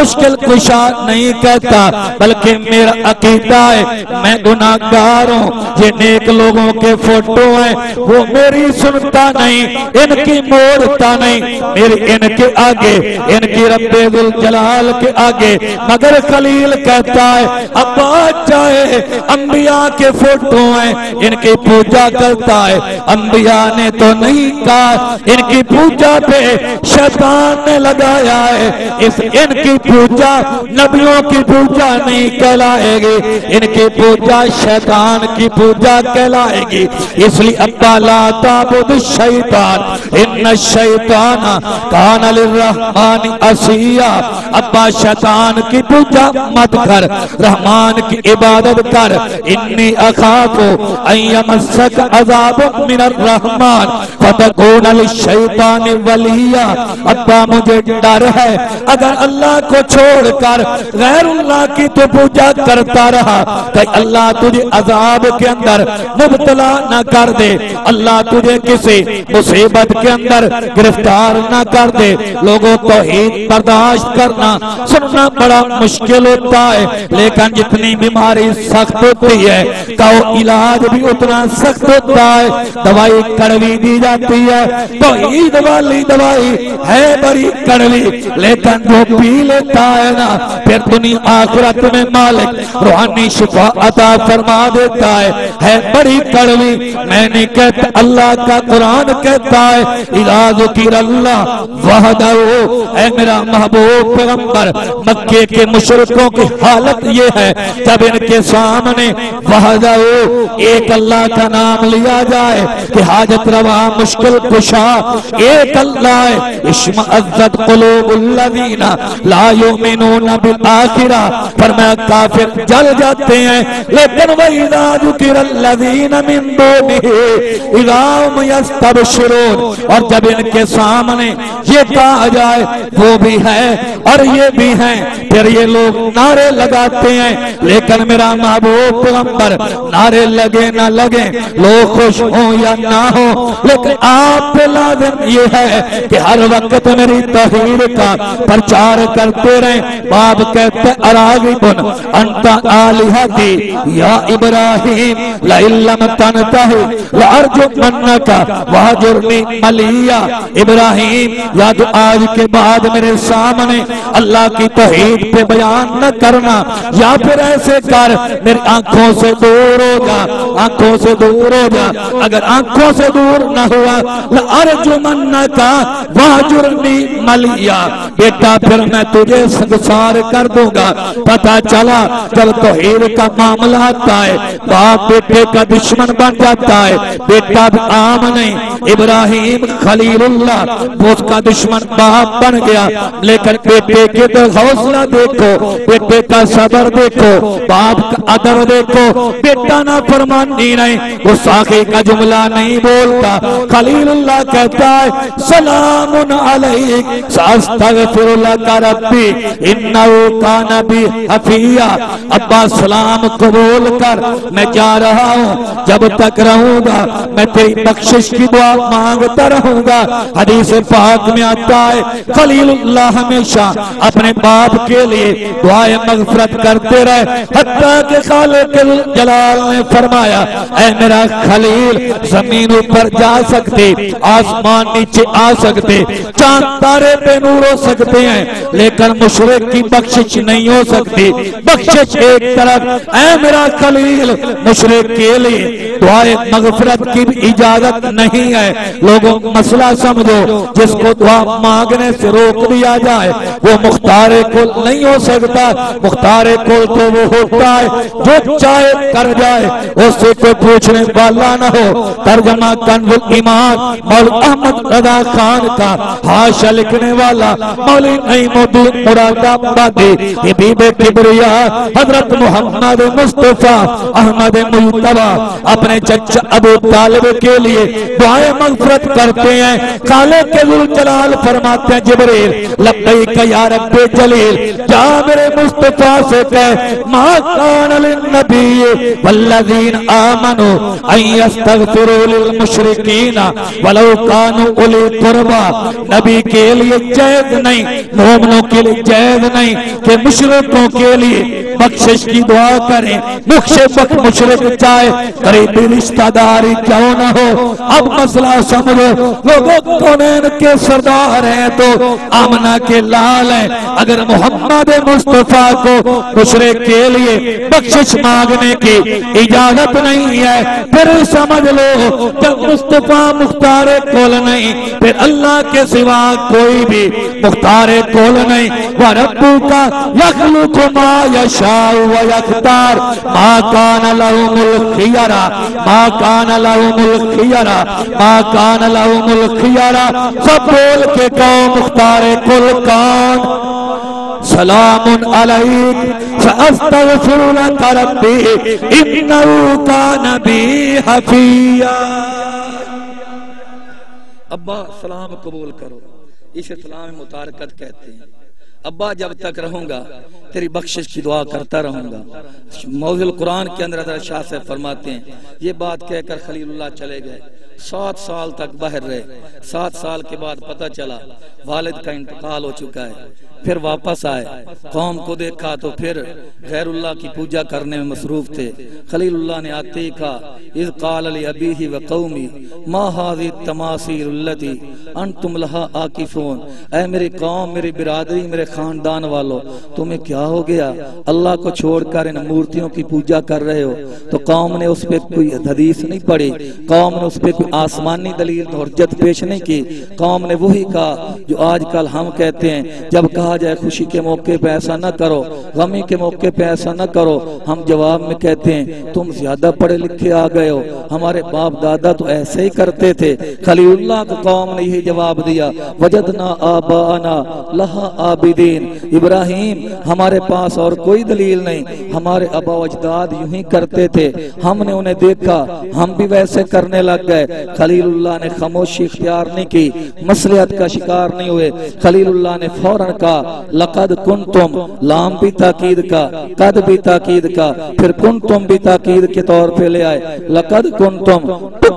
مشکل کشا نہیں کہتا، بلکہ میرا عقیدہ ہے میں گناہگار ہوں. یہ نیک لوگوں کے فوٹو ہیں، وہ میری سنتا نہیں، ان کی موڑتا نہیں، میری ان کے آگے، ان کی رب جلال کے آگے. مگر خلیل کہتا ہے ابا چاہے انبیاء کے فوٹو ہیں، ان کی پوجا کرتا ہے. انبیاء نے تو نہیں کہا، ان کی پوجا پہ شیطان نے لگایا ہے. اس ان کی پوجا نبیوں کی پوجا نہیں کہلائے گی، ان کی پوجا شیطان کی پوجا کہلائے گی. اس لیے ابا لا تعبد الشیطان ان الشیطان کان للرحمن عصیا. ابا شیطان کی پوجا مت کر، رحمان کی عبادت کر. انی اخاف ان یمسک عذاب من الرحمن فتکون للشیطان ولیا. ابا مجھے ڈر ہے اگر اللہ کو چھوڑ کر غیر اللہ کی تو پوجا کرتا رہا تو اللہ تجھے عذاب کے اندر مبتلا نہ کر دے، اللہ تجھے کسی مصیبت کے اندر گرفتار نہ کر دے. لوگوں توحید برداشت کرنا سننا بڑا مشکل ہوتا ہے، لیکن جتنی بیماری سخت ہوتی ہے کا علاج بھی اتنا سخت ہوتا ہے. دوائی کڑوی دی جاتی ہے، توحید والی دوائی ہے بڑی کڑوی، لیکن جو پی لیتا ہے نا پھر دنیا آخرت میں مالک روحانی شفا عطا فرما دیتا ہے بڑی کڑوی. میں نے کہتا اللہ کا قرآن کہتا ہے اذا ذکر اللہ وحدہ. اے میرا محبوب پیغمبر، مکے کے مشرکوں کی حالت یہ ہے جب ان کے سامنے وحدہ ایک اللہ کا نام لیا جائے کہ حاجت روا مشکل کشا ایک اللہ ہے. اشمئزت قلوب الذین لا یؤمنون بالآخرہ، فرمایا کافر جل جاتے ہیں، لیکن وَإِذَا ذُکِرَ الَّذِینَ مِن دُونِهِ إِذَا هُمْ يَسْتَبْشِرُونَ. اور جب ان کے سامنے یہ کہا جائے وہ بھی ہے اور یہ بھی ہیں، پھر یہ لوگ نعرے لگاتے ہیں. لیکن میرا محبوب پیغمبر، نعرے لگے نہ لگے، لوگ خوش ہوں یا نہ ہوں، لیکن آپ پہ لازم یہ ہے کہ ہر وقت میری توحید کا پرچار کرتے رہیں. باب کہتے اراغبن انتا آلہتی یا ابراہیم لئلم تنتہی لارجمنکا وحجرنی ملیہ. ابراہیم یا تو آج کے بعد میرے سامنے اللہ کی توحید پہ بیان نہ کرنا یا پھر ایسے کر میری آنکھوں سے دور ہو جا, آنکھوں سے دور ہو جا. اگر آنکھوں سے دور نہ ہوا لارجمنکا وحجرنی ملیہ, بیٹا پھر میں تجھے سنگسار کر دوں گا. پتا چلا جب توحید کا معاملہ آتا ہے باپ بیٹے کا دشمن بن جاتا ہے. بیٹا عام نہیں, ابراہیم خلیل اللہ اس کا دشمن باپ بن گیا, لیکن بیٹے کے تو حوصلہ دیکھو, بیٹے کا صبر دیکھو, باپ کا ادب دیکھو. بیٹا نافرمانی نہیں, گستاخی کا جملہ نہیں بولتا. خلیل اللہ کہتا ہے سلام علیک سأستغفر لک ربی انہو کان بی حفیہ. ابا سلام قبول کر, میں جا رہا ہوں, جب تک رہوں گا میں تیری بخشش کی دعا مانگتا رہوں گا. حدیث پاک میں آتا ہے خلیل اللہ ہمیشہ اپنے باپ کے لیے دعائیں مغفرت کرتے رہے, حتیٰ کہ خالق جلال نے فرمایا اے میرا خلیل, زمین اوپر جا سکتے, آسمان نیچے آ سکتے, چاند تارے پہ نور ہو سکتے ہیں, لیکن مشرک کی بخشش نہیں ہو سکتی. بخشش ایک طرف, اے میرا خلیل مشرک کے لیے دعائے مغفرت کی اجازت نہیں ہے. لوگوں مسئلہ سمجھو, جس کو دعا مانگنے سے روک دیا جائے وہ مختار کل نہیں ہو سکتا. مختار کل تو وہ ہوتا ہے جو چاہے کر جائے, اس سے کوئی پوچھنے والا نہ ہو. ترجمہ کنز ایمان مولا احمد رضا خان کا, حاشیہ لکھنے والا مولا نعیم الدین مراد آبادی, حبیب کبریا حضرت محمد مصطفیٰ احمد مجتبی اپنے چچا ابو طالب کے لیے دعائیں مغفرت کرتے ہیں. خالق کے ذوالجلال فرماتے ہیں جبریل لبیک یا رب جلیل, جا میرے مصطفیٰ سے کہہ ما کان للنبی والذین آمنوا ان یستغفروا للمشرکین ولو کانوا اولی قربا. نبی کے لیے جائز نہیں, مومنوں کے لیے جائز نہیں کہ مشرکوں کے لیے بخشش کی دعا کریں. مشرک چاہے قریبی رشتہ داری کیوں نہ ہو. اب مسئلہ سمجھو, لوگوں کونین کے سردار ہیں تو آمنہ کے لال ہیں. اگر محمد مصطفیٰ کو مشرک کے لیے بخشش مانگنے کی اجازت نہیں ہے, پھر سمجھ لو جب مصطفیٰ مختار کول نہیں, پھر اللہ کے سوا کوئی بھی مختار کول نہیں. وَرَبُّكَ يَخْلُقُ مَا يَشَاءُ وَيَخْتَارُ مَا كَانَ لَهُمُ الْخِيَرَةُ مَا كَانَ لَهُمُ الْخِيَرَةُ مَا كَانَ لَهُمُ الْخِيَرَةُ. سب بول کے کون مختار کل کون. سلام علیک سأستغفر لک ربی انہ کان بی حفیہ. ابا سلام قبول کرو, اسے سلام متارکت کہتے ہیں. ابا جب تک رہوں گا تیری بخشش کی دعا کرتا رہوں گا. موضوع القرآن کے اندر حضرت شاہ صاحب فرماتے ہیں یہ بات کہہ کر خلیل اللہ چلے گئے. 7 سال تک باہر رہے. 7 سال کے بعد پتہ چلا والد کا انتقال ہو چکا ہے. پھر واپس آئے, قوم کو دیکھا تو پھر غیر اللہ کی پوجا کرنے میں مصروف تھے. خلیل اللہ نے آتے ہی کہا اذ قال لابیہ وقومی ما ھذی التماثیل التی انتم لھا عاکفون. اے میری قوم, میری برادری, میرے خاندان والو, تمہیں کیا ہو گیا, اللہ کو چھوڑ کر ان مورتیوں کی پوجا کر رہے ہو. تو قوم نے اس پہ کوئی حدیث نہیں پڑھی, قوم نے اس پہ کوئی آسمانی دلیل اور حجت پیش نہیں کی. قوم نے وہی کہا جو آج کل ہم کہتے ہیں, جب کہا جائے خوشی کے موقع پہ ایسا نہ کرو, غمی کے موقع پہ ایسا نہ کرو, ہم جواب میں کہتے ہیں تم زیادہ پڑھے لکھے آ گئے ہو, ہمارے باپ دادا تو ایسے ہی کرتے تھے. خلیل اللہ کو قوم نے یہ جواب دیا وجدنا آبانا لہا عابدین. ابراہیم, ہمارے پاس اور کوئی دلیل نہیں, ہمارے ابا اجداد یوں ہی کرتے تھے, ہم نے انہیں دیکھا, ہم بھی ویسے کرنے لگ گئے. خلیل اللہ نے خاموشی اختیار نہیں کی, مصلحت کا شکار نہیں ہوئے. خلیل اللہ نے فوراً کہا لقد کنتم, لام بھی تاکید کا, قد بھی تاکید کا, پھر کنتم بھی تاکید کے طور پہ لے آئے. لقد کنتم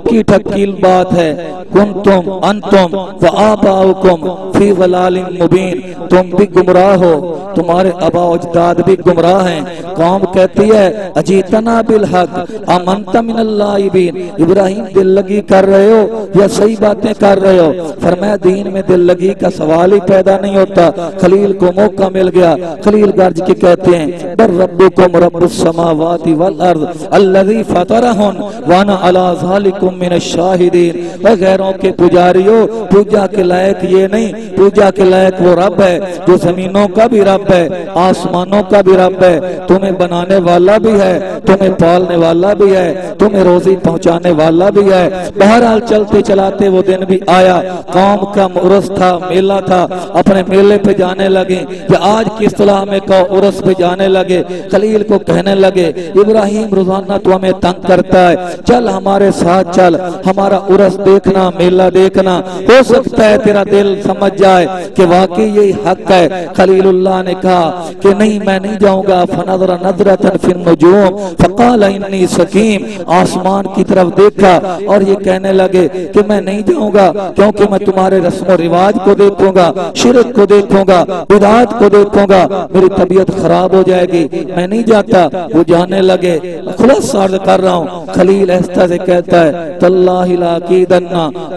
پکی ٹھکیل بات ہے۔ کنتم انتم و آباؤکم فی ضلال مبین، تم بھی گمراہ ہو، تمہارے ابا اجداد بھی گمراہ ہیں۔ قوم کہتی ہے اجیتنا بالحق امنت من اللاعبین، ابراہیم دل لگی کر رہے ہو یا صحیح باتیں کر رہے ہو؟ فرمایا دین میں دل لگی کا سوال ہی پیدا نہیں ہوتا۔ خلیل کو موقع مل گیا، خلیل گرج کے کہتے ہیں بر ربکم رب السماوات والارض الذی فطرہن وانا علی ذالکم من الشاہدین۔ اے غیروں کے پجاریوں، پوجا کے لائق یہ نہیں، پوجا کے لائق وہ رب ہے جو زمینوں کا بھی رب ہے، آسمانوں کا بھی رب ہے، تمہیں بنانے والا بھی ہے، تمہیں پالنے والا بھی ہے، تمہیں روزی پہنچانے والا بھی ہے۔ بہرحال چلتے چلاتے وہ دن بھی آیا، قوم کا عرس تھا، میلہ تھا، اپنے میلے پہ جانے لگے، یا آج کی اصطلاح میں کہو عرس پہ جانے لگے۔ خلیل کو کہنے لگے ابراہیم روزانہ تو ہمیں تنگ کرتا ہے، چل ہمارے ساتھ چل، ہمارا عرس دیکھنا، میلہ دیکھنا، ہو سکتا ہے تیرا دل سمجھ جائے کہ واقعی یہی حق ہے۔ خلیل اللہ نے کہا کہ نہیں میں نہیں جاؤں گا۔ فنظر نظرۃ فی النجوم فقال انی سقیم، آسمان کی طرف دیکھا اور یہ کہنے لگے کہ میں نہیں جاؤں گا کیونکہ میں تمہارے رسم و رواج کو دیکھوں گا، شرک کو دیکھوں گا، بدعات کو دیکھوں گا، میری طبیعت خراب ہو جائے گی، میں نہیں جاتا۔ وہ جانے لگے۔ خلاصہ عرض کر رہا ہوں، خلیل احساس سے کہتا ہے تاللہ لاکیدن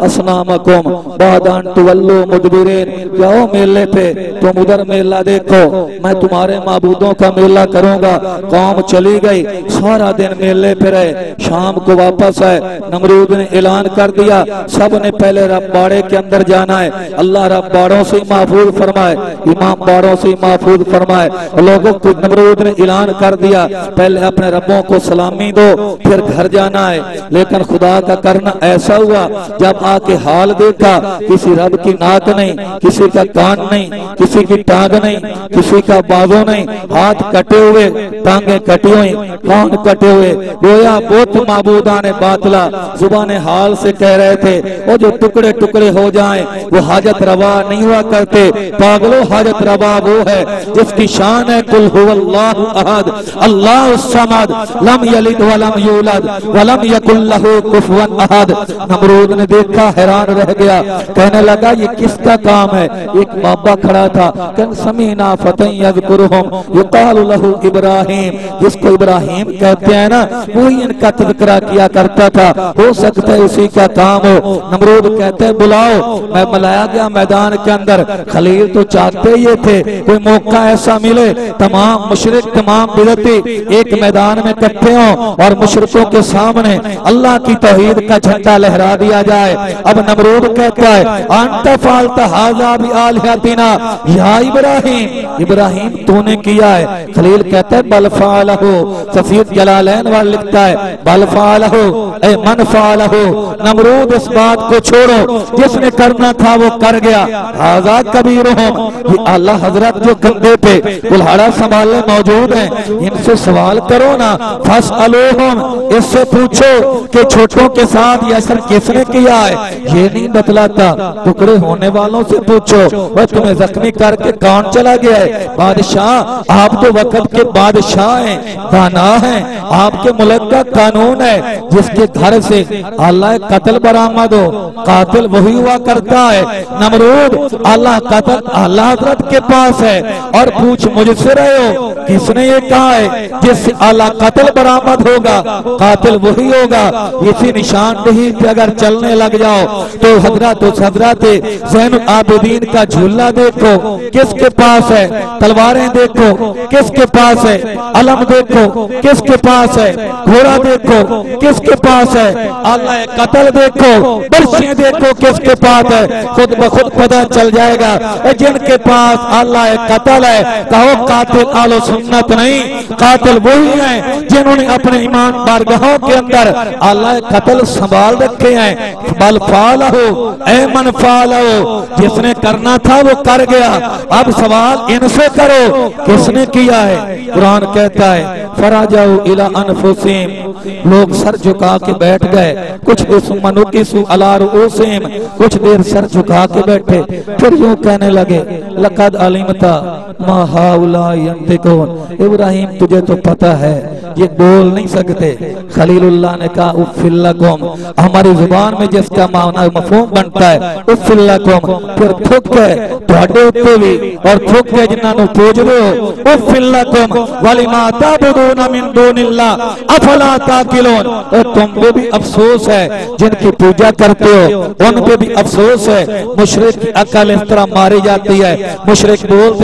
اصنامکم بعد ان تولوا مدبرین، جاؤ میلے پہ، تم ادھر میلہ دیکھو، میں تمہارے معبودوں کا میلہ کروں گا۔ قوم چلی گئی، سارا دن میلے پہ رہے، شام کو واپس آئے۔ نمرود نے اعلان کر دیا سب نے پہلے رب باڑے کے اندر جانا ہے، اللہ رب باڑوں سے محفوظ فرمائے، امام باڑوں سے محفوظ فرمائے۔ لوگوں کو نمرود نے اعلان کر دیا پہلے اپنے ربوں کو سلامی دو پھر گھر جانا ہے، لیکن خدا کا کرنا ایسا ہوا جب آ کے حال دیکھا کسی رب کی ناک نہیں، کسی کا کان نہیں، کسی کی ٹانگ نہیں، کسی کا بازو نہیں، ہاتھ کٹے ہوئے، ٹانگیں کٹی ہوئی، کان کٹے ہوئے، گویا بت معبودان باطلا زبان حال سے کہہ رہے تھے وہ جو ٹکڑے ٹکڑے ہو جائیں، وہ حاجت روا نہیں ہوا کرتے۔ پاگلو حاجت روا وہ ہے جس کی شان ہے قل هو اللہ احد اللہ الصمد لم یلد ولم یولد ولم یکن له کفوا احد۔ نمرود نے دیکھا حیران رہ گیا، کہنے لگا یہ کس کا کام ہے؟ ایک بابا کھڑا تھا کن سمینا فتن یذکرہم یقال له ابراہیم، جس کو ابراہیم کہتے ہیں نا، وہی ان کا تذکرہ کیا کرتا تھا، ہو سکتا ہے اسی کا کام ہو۔ نمرود کہتے ہیں بلاؤ، میں بلایا گیا میدان کے اندر۔ خلیل تو چاہتے یہ تھے کوئی موقع ایسا ملے تمام مشرک تمام بدعتی ایک میدان میں اکٹھے ہوں اور مشرکوں کے سامنے اللہ کی توحید کا جھنڈا لہرا دیا جائے۔ اب نمرود کہتا ہے انت فعلت ھذا بآلہتنا یا ابراہیم، ابراہیم تو نے کیا ہے۔ خلیل کہتا ہے بل فعلہ، تفسیر جلالین والا لکھتا ہے بل فعلہ اے من فعلہ، نمرود اس بات کو چھوڑو جس نے کرنا تھا وہ کر گیا۔ ھذا کبیرہم، یہ اللہ حضرت جو کندھے پہ کلہاڑا سنبھالے موجود ہیں، ان سے سوال کرو نا، فاسألوہم، اس سے پوچھو کہ چھوٹوں کے ساتھ یہ اثر کس نے کیا ہے، یہ نہیں بتلاتا، ٹکڑے ہونے والوں سے پوچھو وہ تمہیں زخمی کر کے کون چلا گیا ہے۔ بادشاہ آپ تو وقت کے بادشاہ ہیں، دانا ہیں، آپ کے ملک کا قانون ہے جس کے گھر سے اللہ قتل برآمد ہو، قاتل وہی ہوا کرتا ہے۔ نمرود اللہ قتل اللہ حضرت کے پاس ہے اور پوچھ مجھ سے رہے ہو کس نے یہ کہا ہے، جس سے اللہ قتل برآمد ہوگا قاتل وہی ہوگا۔ اسی نشاندہی پہ اگر چلنے لگ جاؤ تو حضرت زین العابدین کا جھولا دیکھو کس کے پاس ہے، تلواریں دیکھو کس کے پاس ہے، علم دیکھو کس کے پاس ہے، گھوڑا دیکھو کس کے پاس ہے، اللہ قتل دیکھو، برشیں دیکھو کس کے پاس ہے، خود بخود پتہ چل جائے گا۔ جن کے پاس اللہ قتل ہے کہو قاتل آل سنت نہیں، قاتل وہی ہیں جنہوں نے اپنے ایمان بارگاہوں کے اندر اللہ قتل سنبھال رکھے ہیں۔ بل فعلہ اے من فعلہ، جس نے کرنا تھا وہ کر گیا، اب سوال ان سے کرو کس نے کیا ہے۔ قرآن کہتا ہے فراجعوا الی انفسہم، لوگ سر جھکا کے بیٹھ گئے، کچھ منکسو علی رؤوسہم، کچھ دیر سر جھکا کے بیٹھے، پھر یوں کہنے لگے لقد علمت ما ہؤلاء ینطقون، ابراہیم تجھے تو پتہ ہے یہ بول نہیں سکتے۔ خلیل اللہ نے کہا اف لکم، ہماری زبان میں جس کا معنی مفہوم بنتا ہے اف لکم، پھر تھک گئے تھوڑے اوپر بھی اور تھک گئے جنہاں نو پوج رہے ہو، اف لکم ولما تعبدون من دون اللہ افلا تعقلون، اور تم پہ بھی افسوس ہے جن کی پوجا کرتے ہو، ان پہ بھی افسوس ہے۔ مشرک کی عقل اس طرح ماری جاتی ہے، مشرک بول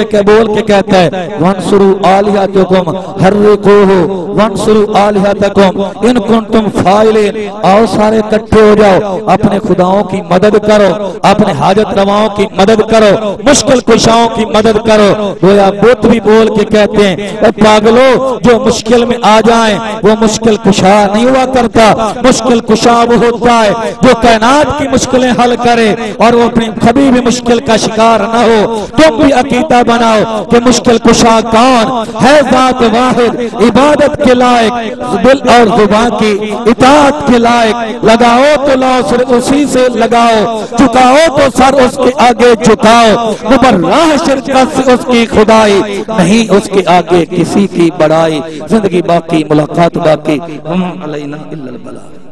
کے کہتا ہے وَانْصُرُوا آلِهَتَكُمْ حَرِّقُوهُ وَانْصُرُوا آلِهَتَكُمْ إِن كُنْتُمْ فَاعِلِينَ، آؤ سارے اکٹھے ہو جاؤ، اپنے خداؤں کی مدد کرو، اپنے حاجت رواؤں کی مدد کرو، مشکل کشاؤں کی مدد کرو۔ گویا بت بھی بول کے کہتے ہیں اے پاگلو، جو مشکل میں آ جائیں وہ مشکل کشا نہیں ہوا کرتا، مشکل کشا وہ ہوتا ہے جو کائنات کی مشکلیں حل کرے اور وہ اپنی کبھی بھی مشکل کا شکار نہ ہو۔ تم بھی عقیدہ بناؤ کہ مشکل کشا کون ہے، ذات واحد، عبادت کے لائق، دل اور زبان کی اطاعت کے لائق۔ لگاؤ تو لاؤ سر اسی سے لگاؤ، جھکاؤ تو سر اس کے آگے جھکاؤ، مگر راہ شرکت سے اس کی خدائی نہیں، اس کے آگے کسی کی بڑائی۔ زندگی باقی، ملاقات باقی، وما علینا الا البلاغ۔